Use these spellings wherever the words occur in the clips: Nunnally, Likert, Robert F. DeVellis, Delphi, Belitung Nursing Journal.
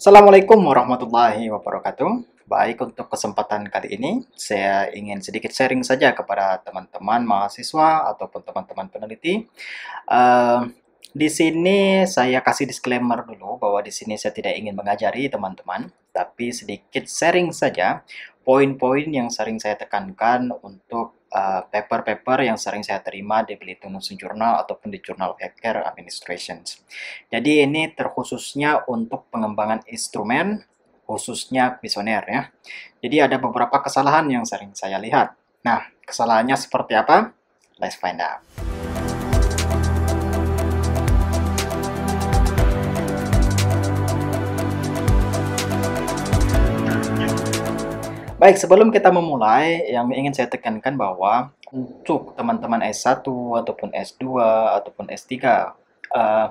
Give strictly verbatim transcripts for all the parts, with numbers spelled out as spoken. Assalamualaikum warahmatullahi wabarakatuh. Baik, untuk kesempatan kali ini saya ingin sedikit sharing saja kepada teman-teman mahasiswa ataupun teman-teman peneliti. Uh, di sini saya kasih disclaimer dulu bahwa di sini saya tidak ingin mengajari teman-teman, tapi sedikit sharing saja poin-poin yang sering saya tekankan untuk paper-paper uh, yang sering saya terima di Belitung Nursing Journal ataupun di Journal of Healthcare Administrations. Jadi ini terkhususnya untuk pengembangan instrumen, khususnya kuesioner ya. Jadi ada beberapa kesalahan yang sering saya lihat. Nah, kesalahannya seperti apa? Let's find out. Baik, sebelum kita memulai, yang ingin saya tekankan bahwa untuk teman-teman S satu, ataupun S dua, ataupun S tiga, uh,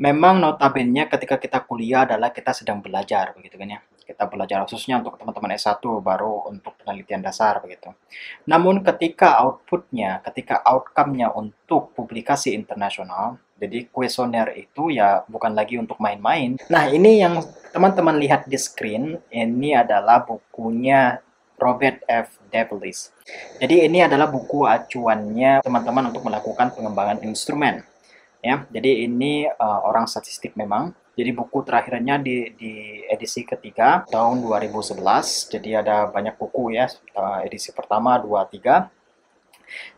memang notabene ketika kita kuliah adalah kita sedang belajar, begitu kan ya. Kita belajar khususnya untuk teman-teman S satu, baru untuk penelitian dasar, begitu. Namun ketika outputnya, ketika outcome-nya untuk publikasi internasional, jadi kuesioner itu ya bukan lagi untuk main-main. Nah, ini yang teman-teman lihat di screen, ini adalah bukunya Robert F. DeVellis. Jadi ini adalah buku acuannya teman-teman untuk melakukan pengembangan instrumen. Ya, jadi ini uh, orang statistik memang. Jadi buku terakhirnya di, di edisi ketiga tahun dua ribu sebelas. Jadi ada banyak buku ya, edisi pertama, dua, tiga.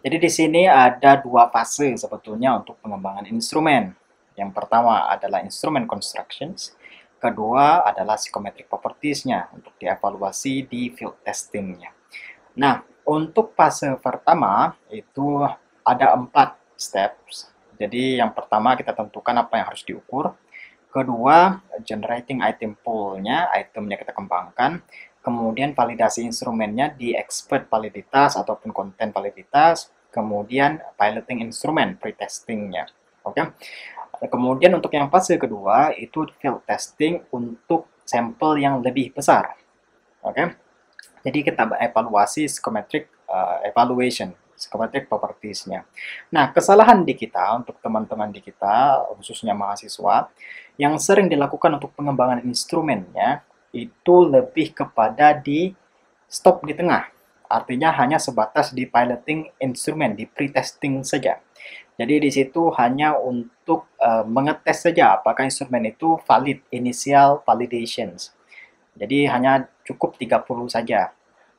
Jadi di sini ada dua fase sebetulnya untuk pengembangan instrumen. Yang pertama adalah instrumen constructions, kedua adalah psychometric properties-nya untuk dievaluasi di field testing-nya. Nah, untuk fase pertama itu ada empat steps. Jadi yang pertama kita tentukan apa yang harus diukur, kedua generating item pool-nya, itemnya kita kembangkan. Kemudian validasi instrumennya di expert validitas ataupun konten validitas, kemudian piloting instrumen, pre-testingnya. Oke. Okay? Kemudian untuk yang fase kedua itu field testing untuk sampel yang lebih besar. Oke. Okay? Jadi kita evaluasi psychometric uh, evaluation, psychometric properties-nya. Nah, kesalahan di kita untuk teman-teman di kita khususnya mahasiswa yang sering dilakukan untuk pengembangan instrumennya itu lebih kepada di stop di tengah. Artinya hanya sebatas di piloting instrumen, di pre-testing saja. Jadi di situ hanya untuk uh, mengetes saja apakah instrumen itu valid, initial validations. Jadi hanya cukup tiga puluh saja.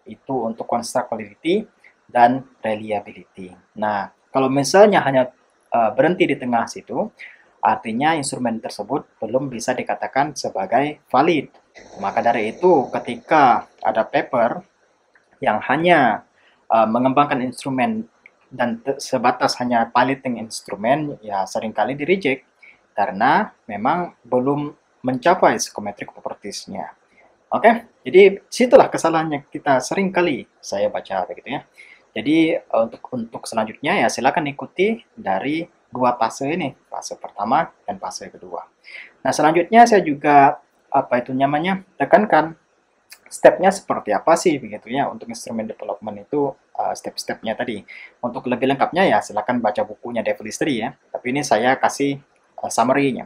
Itu untuk construct validity dan reliability. Nah, kalau misalnya hanya uh, berhenti di tengah situ, artinya instrumen tersebut belum bisa dikatakan sebagai valid. Maka dari itu, ketika ada paper yang hanya uh, mengembangkan instrumen dan sebatas hanya piloting instrumen, ya seringkali di-reject karena memang belum mencapai psychometric properties-nya. Oke, okay? Jadi situlah kesalahannya kita seringkali saya baca begitu ya. Jadi untuk untuk selanjutnya ya silakan ikuti dari dua fase ini, fase pertama dan fase kedua. Nah, selanjutnya saya juga apa itu namanya tekankan stepnya seperti apa sih begitu ya untuk instrumen development itu uh, step-stepnya tadi. Untuk lebih lengkapnya ya silakan baca bukunya DeVellis ya. Tapi ini saya kasih uh, summary-nya.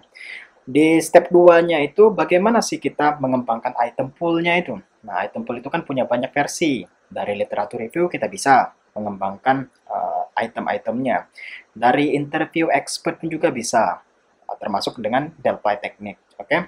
Di step dua-nya itu bagaimana sih kita mengembangkan item pool-nya itu. Nah, item pool itu kan punya banyak versi. Dari literatur review kita bisa mengembangkan uh, item-itemnya. Dari interview expert pun juga bisa, termasuk dengan Delphi teknik. Oke, okay?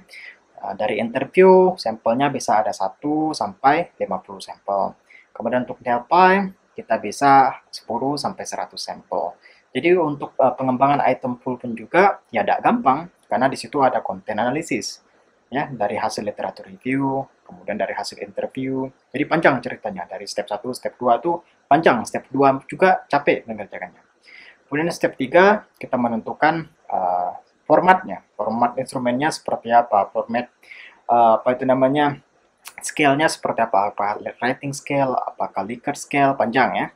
Dari interview sampelnya bisa ada satu sampai lima puluh sampel. Kemudian untuk Delphi kita bisa sepuluh sampai seratus sampel. Jadi untuk uh, pengembangan item pool pun juga ya tidak gampang karena di situ ada konten analisis ya, dari hasil literatur review, kemudian dari hasil interview. Jadi panjang ceritanya dari step satu, step dua itu panjang, step dua juga capek mengerjakannya. Kemudian step tiga kita menentukan uh, formatnya, format instrumennya seperti apa, format uh, apa itu namanya scale-nya seperti apa, apa writing scale, apakah Likert scale, panjang ya.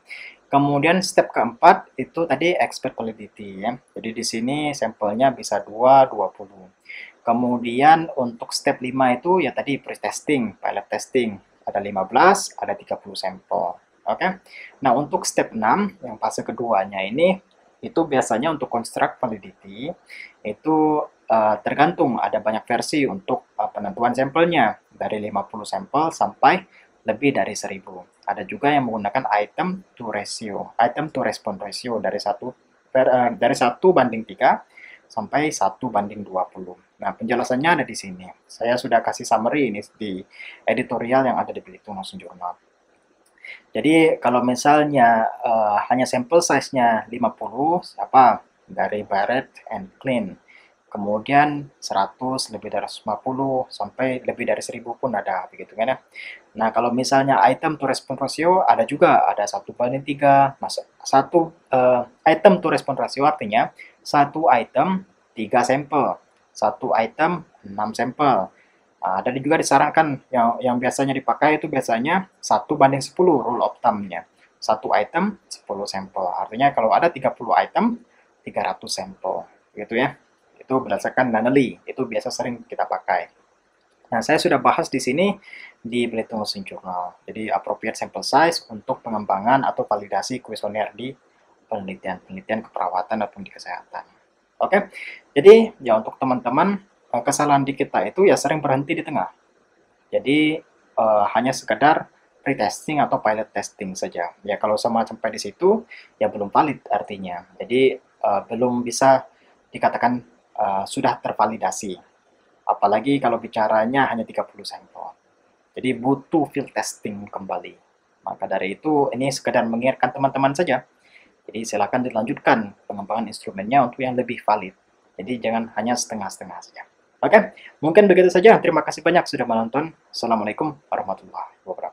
Kemudian step keempat itu tadi expert validity ya. Jadi di sini sampelnya bisa dua, dua puluh. Kemudian untuk step lima itu ya tadi pre-testing, pilot testing. Ada lima belas, ada tiga puluh sampel. Oke. Okay? Nah, untuk step enam yang fase keduanya ini itu biasanya untuk construct validity itu uh, tergantung, ada banyak versi untuk uh, penentuan sampelnya, dari lima puluh sampel sampai lebih dari seribu. Ada juga yang menggunakan item to ratio, item to respond ratio dari satu per, uh, dari satu banding tiga sampai satu banding dua puluh. Nah, penjelasannya ada di sini. Saya sudah kasih summary ini di editorial yang ada di Belitung Nursing Journal. Jadi, kalau misalnya uh, hanya sampel size-nya lima puluh, siapa? Dari Barrett and Clean. Kemudian seratus, lebih dari seratus lima puluh, sampai lebih dari seribu pun ada, begitu kan ya. Nah, kalau misalnya item to respond ratio ada juga, ada satu banding tiga, satu uh, item to respond ratio artinya satu item tiga sampel, satu item enam sampel. Nah, ada juga disarankan yang yang biasanya dipakai itu biasanya satu banding sepuluh rule of thumb-nya. Satu item sepuluh sampel. Artinya kalau ada tiga puluh item tiga ratus sampel, gitu ya. Itu berdasarkan Nunnally, itu biasa sering kita pakai. Nah, saya sudah bahas di sini di Belitung Nursing Journal. Jadi, appropriate sample size untuk pengembangan atau validasi kuesioner di penelitian-penelitian keperawatan ataupun di kesehatan. Oke, okay? Jadi ya untuk teman-teman, kesalahan di kita itu ya sering berhenti di tengah. Jadi, uh, hanya sekedar pre-testing atau pilot testing saja. Ya, kalau sama sampai di situ, ya belum valid artinya. Jadi, uh, belum bisa dikatakan Uh, sudah tervalidasi, apalagi kalau bicaranya hanya tiga puluh sampel. Jadi butuh field testing kembali. Maka dari itu ini sekedar mengingatkan teman-teman saja. Jadi silakan dilanjutkan pengembangan instrumennya untuk yang lebih valid. Jadi jangan hanya setengah-setengah saja. Oke, mungkin begitu saja. Terima kasih banyak sudah menonton. Assalamualaikum warahmatullahi wabarakatuh.